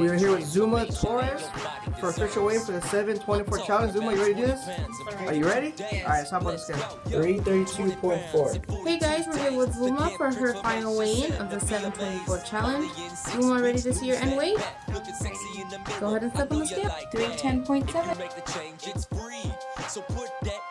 We are here with Zulma Torres for official wave for the 724 challenge. Zulma, you ready to do this? Are you ready? Alright, let's hop on the scale. 332.4. Hey guys, we're here with Zulma for her final weigh-in of the 724 challenge. Zulma, ready to see your end weight? Go ahead and step on the scale. 310.7.